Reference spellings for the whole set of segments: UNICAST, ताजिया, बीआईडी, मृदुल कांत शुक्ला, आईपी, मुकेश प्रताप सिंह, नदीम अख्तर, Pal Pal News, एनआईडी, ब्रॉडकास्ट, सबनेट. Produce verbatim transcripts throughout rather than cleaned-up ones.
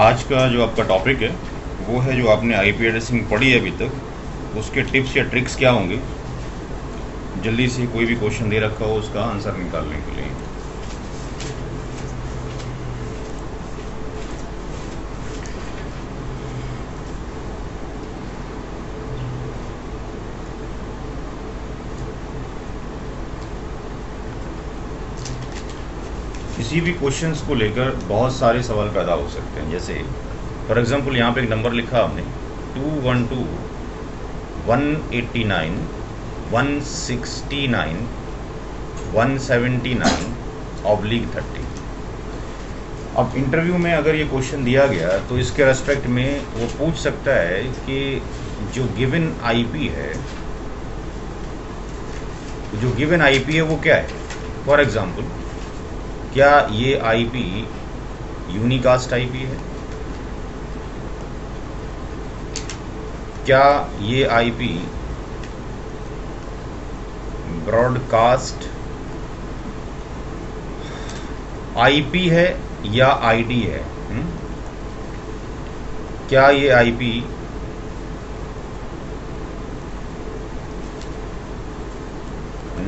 आज का जो आपका टॉपिक है वो है, जो आपने आईपी एड्रेसिंग पढ़ी है अभी तक, उसके टिप्स या ट्रिक्स क्या होंगे जल्दी से कोई भी क्वेश्चन दे रखा हो उसका आंसर निकालने के लिए। किसी भी क्वेश्चंस को लेकर बहुत सारे सवाल पैदा हो सकते हैं। जैसे फॉर एग्जांपल यहाँ पे एक नंबर लिखा आपने two one two one eight nine one six nine one seven nine oblique thirty. अब इंटरव्यू में अगर ये क्वेश्चन दिया गया तो इसके रेस्पेक्ट में वो पूछ सकता है कि जो गिवन आईपी है जो गिवन आईपी है वो क्या है। फॉर एग्जांपल क्या ये आईपी यूनिकास्ट आईपी है, क्या ये आईपी ब्रॉडकास्ट आईपी है या आईडी है, हुँ? क्या ये आईपी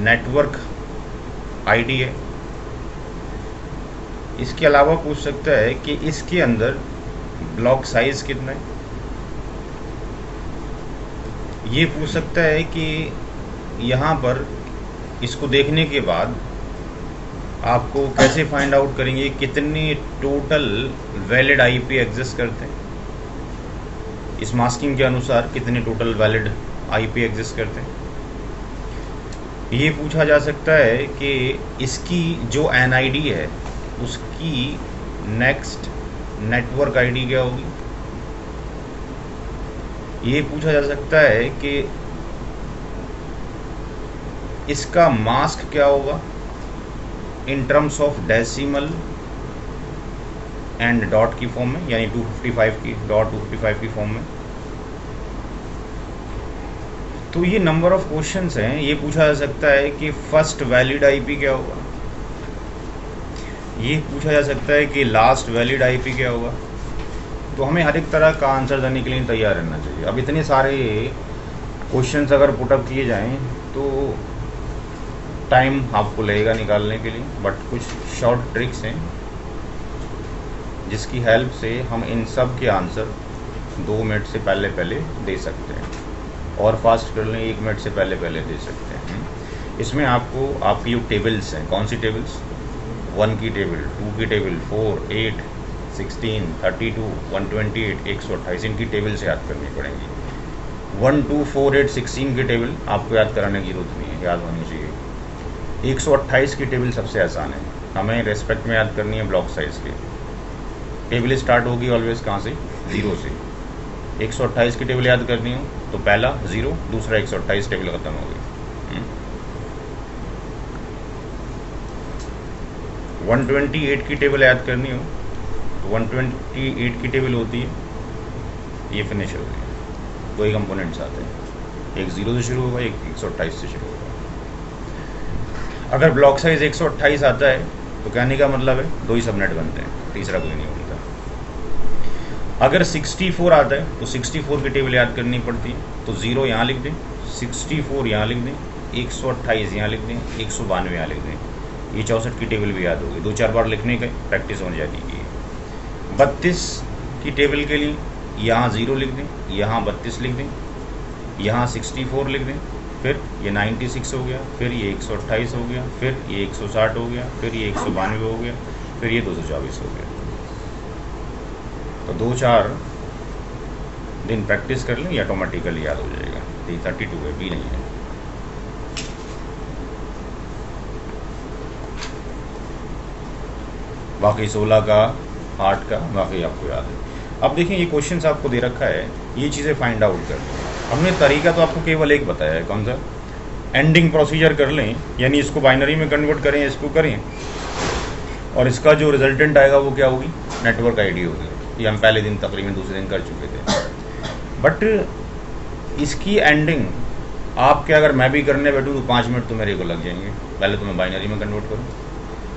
नेटवर्क आईडी है। इसके अलावा पूछ सकता है कि इसके अंदर ब्लॉक साइज कितना है। ये पूछ सकता है कि यहाँ पर इसको देखने के बाद आपको कैसे फाइंड आउट करेंगे कितने टोटल वैलिड आईपी एग्जिस्ट करते हैं, इस मास्किंग के अनुसार कितने टोटल वैलिड आईपी एग्जिस्ट करते हैं। ये पूछा जा सकता है कि इसकी जो एनआईडी है उसकी नेक्स्ट नेटवर्क आईडी क्या होगी। ये पूछा जा सकता है कि इसका मास्क क्या होगा in terms of decimal and dot की फॉर्म में, यानी टू फिफ्टी फाइव की डॉट टू फिफ्टी फाइव की फॉर्म में। तो ये नंबर ऑफ क्वेश्चंस हैं। ये पूछा जा सकता है कि फर्स्ट वैलिड आईपी क्या होगा। ये पूछा जा सकता है कि लास्ट वैलिड आईपी क्या होगा। तो हमें हर एक तरह का आंसर देने के लिए तैयार रहना चाहिए। अब इतने सारे क्वेश्चंस अगर पुटअप किए जाएं तो टाइम आपको लगेगा निकालने के लिए, बट कुछ शॉर्ट ट्रिक्स हैं जिसकी हेल्प से हम इन सब के आंसर दो मिनट से पहले पहले दे सकते हैं और फास्ट कर लें एक मिनट से पहले पहले दे सकते हैं। इसमें आपको आपकी जो टेबल्स हैं, कौन सी टेबल्स, वन की टेबल, टू की table, four, eight, sixteen, thirty two, one twenty eight, एक सौ अट्ठाईस इनकी टेबल से याद करनी पड़ेंगी। One two four eight sixteen की टेबल आपको याद कराने की जरूरत नहीं है, याद होनी चाहिए। एक सौ अट्ठाईस की टेबल सबसे आसान है, हमें रेस्पेक्ट में याद करनी है ब्लॉक साइज के। टेबल स्टार्ट होगी ऑलवेज कहाँ से, जीरो से। एक सौ अट्ठाईस की टेबल याद करनी हो तो पहला जीरो, दूसरा एक सौ अट्ठाईस टेबल खत्म हो गई। वन ट्वेंटी एट की टेबल याद करनी हो तो वन ट्वेंटी एट की टेबल होती है, ये फिनिश हो गई, दो ही कंपोनेंट्स आते हैं, एक जीरो से शुरू होगा, एक एक सौ अट्ठाईस से शुरू होगा। अगर ब्लॉक साइज एक सौ अट्ठाईस आता है तो कहने का मतलब है दो ही सबनेट बनते हैं, तीसरा कोई नहीं होता। अगर सिक्सटी फोर आता है तो सिक्सटी फोर की टेबल याद करनी पड़ती है, तो जीरो यहाँ लिख दें, सिक्सटी फोर यहाँ लिख दें, एक सौ अट्ठाईस यहाँ लिख दें, एक सौ बानवे यहाँ लिख दें। ये चौंसठ की टेबल भी याद होगी, दो चार बार लिखने का प्रैक्टिस होने जाती है। बत्तीस की टेबल के लिए यहाँ ज़ीरो लिख दें, यहाँ बत्तीस लिख दें, यहाँ सिक्सटी फोर लिख दें, फिर ये छियानवे हो गया, फिर ये एक सौ अट्ठाईस हो गया, फिर ये एक सौ साठ हो गया, फिर ये एक सौ बानवे हो गया, फिर ये दो सौ चौबीस हो गया। तो दो चार दिन प्रैक्टिस कर लें, ये ऑटोमेटिकली याद हो जाएगा। ये थर्टी टू है, भी नहीं है। बाकी सोलह का, आठ का बाकी आपको याद है। अब देखिए ये क्वेश्चंस आपको दे रखा है, ये चीज़ें फाइंड आउट कर लें। हमने तरीका तो आपको केवल एक बताया है, कौन सा, एंडिंग प्रोसीजर कर लें, यानी इसको बाइनरी में कन्वर्ट करें, इसको करें और इसका जो रिजल्टेंट आएगा वो क्या होगी, नेटवर्क आईडी होगी। ये हम पहले दिन तकरीबन दूसरे दिन कर चुके थे। बट इसकी एंडिंग आपके अगर मैं भी करने बैठूँ तो पाँच मिनट तो मेरे को लग जाएंगे, पहले तो मैं बाइनरी में कन्वर्ट करूँ।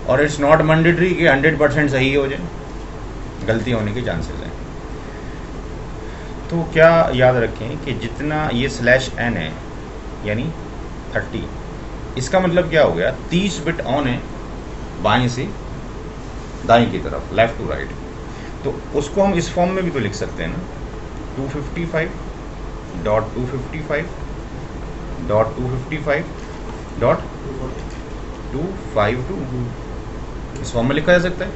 और इट्स नॉट मैंडेटरी कि हंड्रेड परसेंट सही हो जाए, गलती होने के चांसेस हैं। तो क्या याद रखें कि जितना ये स्लैश एन है यानी तीस, इसका मतलब क्या हो गया, तीस बिट ऑन है बाएं से दाएं की तरफ, लेफ्ट टू राइट। तो उसको हम इस फॉर्म में भी तो लिख सकते हैं ना, two fifty five dot two fifty five dot two fifty five dot two fifty five इस फॉर्म में लिखा जा सकता है।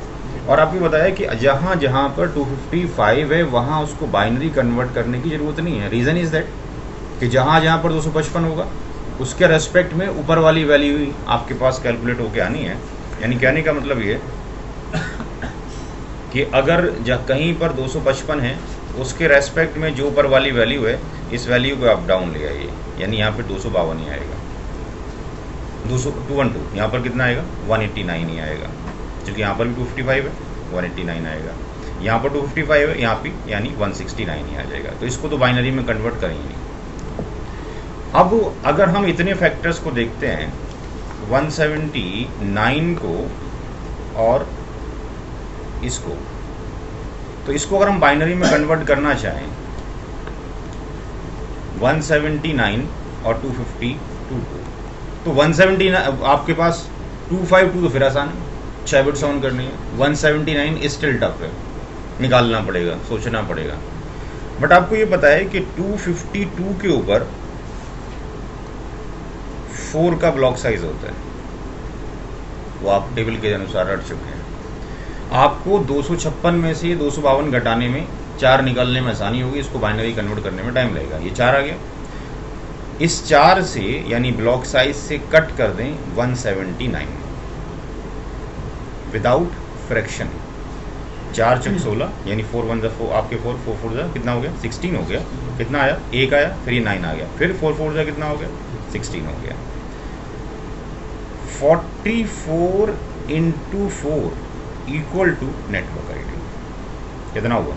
और आपको बताया कि जहाँ जहाँ पर टू फिफ्टी फाइव है वहाँ उसको बाइनरी कन्वर्ट करने की ज़रूरत नहीं है। रीज़न इज़ दैट कि जहाँ जहाँ पर दो सौ पचपन होगा उसके रेस्पेक्ट में ऊपर वाली वैल्यू आपके पास कैलकुलेट होके आनी है। यानी कहने का मतलब ये कि अगर कहीं पर दो सौ पचपन है उसके रेस्पेक्ट में जो ऊपर वाली वैल्यू है इस वैल्यू को आप डाउन ले आइए, यानी यहाँ पर दो सौ बावन ही आएगा, दो सौ बावन, यहाँ पर कितना आएगा एक सौ नवासी ही आएगा, क्योंकि यहाँ पर भी टू फिफ्टी फाइव है एक सौ नवासी आएगा, यहाँ पर टू फिफ्टी फाइव है यहाँ पे यानी एक सौ उनहत्तर ही आ जाएगा। तो इसको तो बाइनरी में कन्वर्ट करेंगे। अब अगर हम इतने फैक्टर्स को देखते हैं, एक सौ उन्यासी को और इसको, तो इसको अगर हम बाइनरी में कन्वर्ट करना चाहें, एक सौ उन्यासी और दो सौ बावन को, तो एक सौ उन्यासी आपके पास दो सौ बावन तो फिर आसान है, छः बिट साउंड करनी है, एक सौ उन्यासी स्टिल टफ है, निकालना पड़ेगा, सोचना पड़ेगा। बट आपको ये पता है कि दो सौ बावन के ऊपर चार का ब्लॉक साइज होता है, वो आप टेबल के अनुसार रट चुके हैं। आपको दो सौ छप्पन में से दो सौ बावन घटाने में चार निकालने में आसानी होगी, इसको बाइनरी कन्वर्ट करने में टाइम लगेगा। ये चार आ गया, इस चार से यानी ब्लॉक साइज से कट कर दें एक सौ उन्यासी विदाउट फ्रैक्शन, चार चक सोलह यानी फोर वन फोर, आपके फोर फोर फोर जा कितना हो गया सिक्सटीन हो गया, कितना आया एक आया फिर ये नाइन आ गया, फिर फोर फोर जा कितना हो गया सिक्सटीन हो गया। Forty four into four equal to network I D कितना हुआ,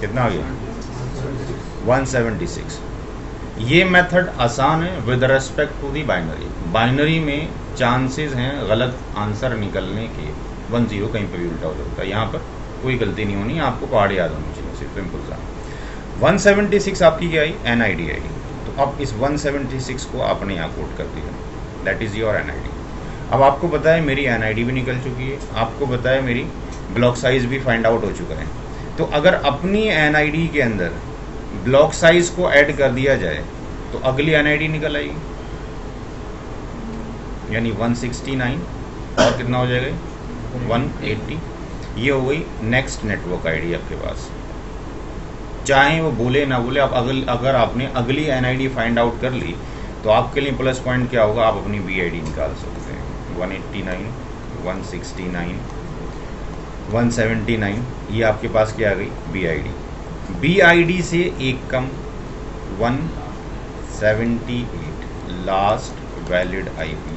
कितना आ गया एक सौ छिहत्तर। ये मेथड आसान है with respect to the binary. Binary में चांसेस हैं गलत आंसर निकलने के, वन जीरो कहीं पर भी उल्टा हो जाता है, यहाँ पर कोई गलती नहीं होनी, आपको पहाड़ याद होनी चाहिए, सिर्फ सिंपल सा। एक सौ छिहत्तर आपकी क्या आई, एन आई डी आई। तो अब इस एक सौ छिहत्तर को आपने यहाँ कोट कर दिया, that is your N I D. अब आपको पता है मेरी एन आई डी भी निकल चुकी है, आपको पता है मेरी ब्लॉक साइज भी फाइंड आउट हो चुका है। तो अगर अपनी एन आई डी के अंदर ब्लॉक साइज को ऐड कर दिया जाए तो अगली एन आई डी निकल आएगी, यानी एक सौ उनहत्तर और कितना हो जाएगा एक सौ अस्सी। ये हो गई नेक्स्ट नेटवर्क आईडी आपके पास, चाहे वो बोले ना बोले। आप अगल अगर आपने अगली एनआईडी फाइंड आउट कर ली तो आपके लिए प्लस पॉइंट क्या होगा, आप अपनी बीआईडी निकाल सकते हैं, एक सौ उनहत्तर, एक सौ उनहत्तर, एक सौ उन्यासी। ये आपके पास क्या आ गई बीआईडी, बीआईडी से एक कम एक सौ अठहत्तर लास्ट वैलिड आईपी,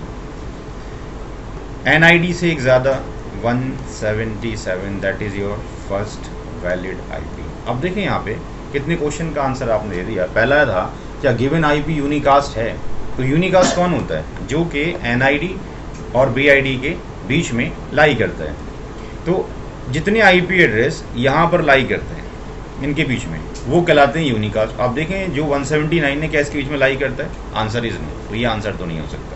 एनआईडी से एक ज़्यादा एक सौ सतहत्तर, that is your first valid आईपी। अब देखें यहाँ पे कितने क्वेश्चन का आंसर आपने दे दिया। पहला था क्या गिवन आईपी यूनिकास्ट है, तो यूनिकास्ट कौन होता है, जो कि एनआईडी और बीआईडी के बीच में लाई करता है। तो जितने आईपी एड्रेस यहाँ पर लाई करते हैं इनके बीच में वो कहलाते हैं यूनिकास्ट। आप देखें जो एक सौ उनहत्तर ने क्या इसके बीच में लाई करता है, आंसर इज नो, तो ये आंसर तो नहीं हो सकता।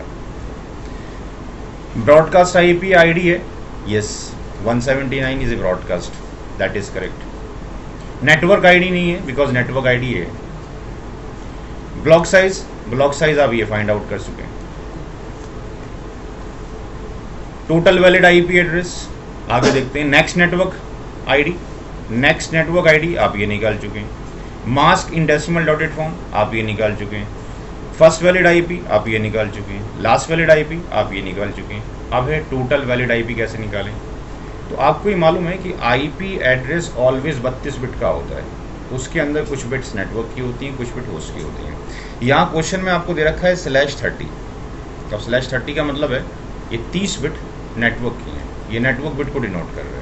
ब्रॉडकास्ट आईपी आईडी है, यस एक सौ उनहत्तर is a ब्रॉडकास्ट, that is correct. Network ID नहीं है बिकॉज नेटवर्क आईडी है। ब्लॉक साइज, ब्लॉक साइज आप ये फाइंड आउट कर चुके हैं। टोटल वैलिड आईपी एड्रेस आगे देखते हैं, next network ID, next network ID आप ये निकाल चुके हैं। Mask in decimal dotted form आप ये निकाल चुके हैं। फर्स्ट वैलिड आईपी आप ये निकाल चुके हैं, लास्ट वैलिड आईपी आप ये निकाल चुके हैं। अब है टोटल वैलिड आईपी कैसे निकालें, तो आपको ये मालूम है कि आईपी एड्रेस ऑलवेज बत्तीस बिट का होता है, उसके अंदर कुछ बिट्स नेटवर्क की होती हैं, कुछ बिट होस्ट की होती हैं। यहाँ क्वेश्चन में आपको दे रखा है स्लैश थर्टी, तो स्लैश थर्टी का मतलब है ये तीस बिट नेटवर्क की हैं, ये नेटवर्क बिट को डिनोट कर रहे हैं।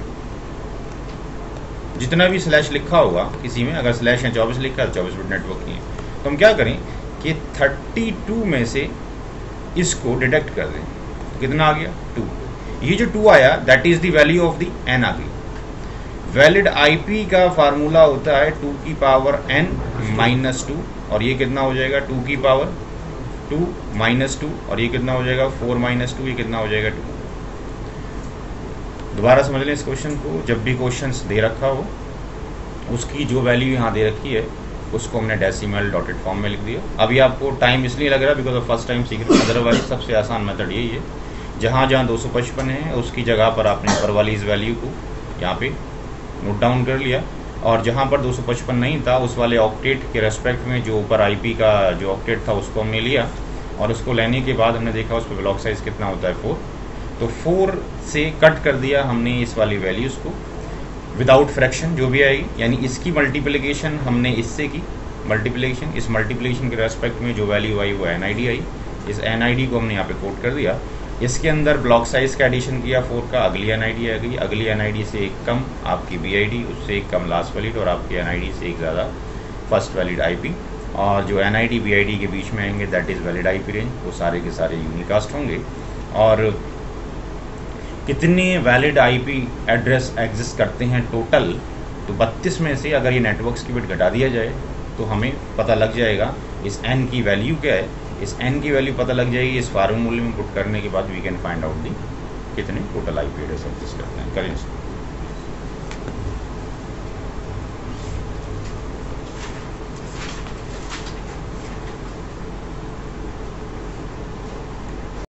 जितना भी स्लैश लिखा होगा किसी में, अगर स्लैश है चौबीस लिखा है, चौबीस बिट नेटवर्क की है। तो हम क्या करें कि बत्तीस में से इसको डिडक्ट कर दें, कितना आ गया दो। ये जो टू आया that is the value of the N आ गई। वैलिड आईपी का फार्मूला होता है टू की पावर एन माइनस टू और ये कितना हो जाएगा टू की पावर टू माइनस टू और ये कितना हो जाएगा फोर माइनस टू, ये कितना हो जाएगा टू। दोबारा समझ लें इस क्वेश्चन को, जब भी क्वेश्चन दे रखा हो उसकी जो वैल्यू यहाँ दे रखी है उसको हमने डेसिमल डॉटेड फॉर्म में लिख दिया। अभी आपको टाइम इसलिए लग रहा है बिकॉज ऑफ फर्स्ट टाइम सीख रहे हैं, अदरवाइज सबसे आसान मेथड यही है। जहाँ जहाँ दो सौ पचपन है उसकी जगह पर आपने ऊपर वाली इस वैल्यू को यहाँ पे नोट डाउन कर लिया और जहाँ पर दो सौ पचपन नहीं था उस वाले ऑक्टेट के रेस्पेक्ट में जो ऊपर आई पी का जो ऑक्टेट था उसको हमने लिया और उसको लेने के बाद हमने देखा उस पर ब्लॉक साइज कितना होता है फोर, तो फोर से कट कर दिया हमने इस वाली वैल्यूज़ को विदाउट फ्रैक्शन जो भी आएगी, यानी इसकी मल्टीप्लिकेशन हमने इससे की मल्टीप्लिकेशन, इस मल्टीप्लिकेशन के रेस्पेक्ट में जो वैल्यू आई वो एन आई डी आई, इस एन आई डी को हमने यहाँ पे कोट कर दिया। इसके अंदर ब्लॉक साइज का एडिशन किया फोर का, अगली एन आई डी आ गई, अगली एन आई डी से एक कम आपकी बी आई डी, उससे एक कम लास्ट वैलिड और आपकी एन आई डी से एक ज़्यादा फर्स्ट वैलिड आई पी, और जो N I D B I D के बीच में आएंगे that is valid I P range, वो सारे के सारे यूनिकास्ट होंगे। और कितने वैलिड आईपी एड्रेस एग्जिस्ट करते हैं टोटल, तो बत्तीस में से अगर ये नेटवर्क्स की बिट घटा दिया जाए तो हमें पता लग जाएगा इस एन की वैल्यू क्या है। इस एन की वैल्यू पता लग जाएगी, इस फार्मूले में पुट करने के बाद we can find out the कितने टोटल आईपी एड्रेस एग्जिस्ट करते हैं। करें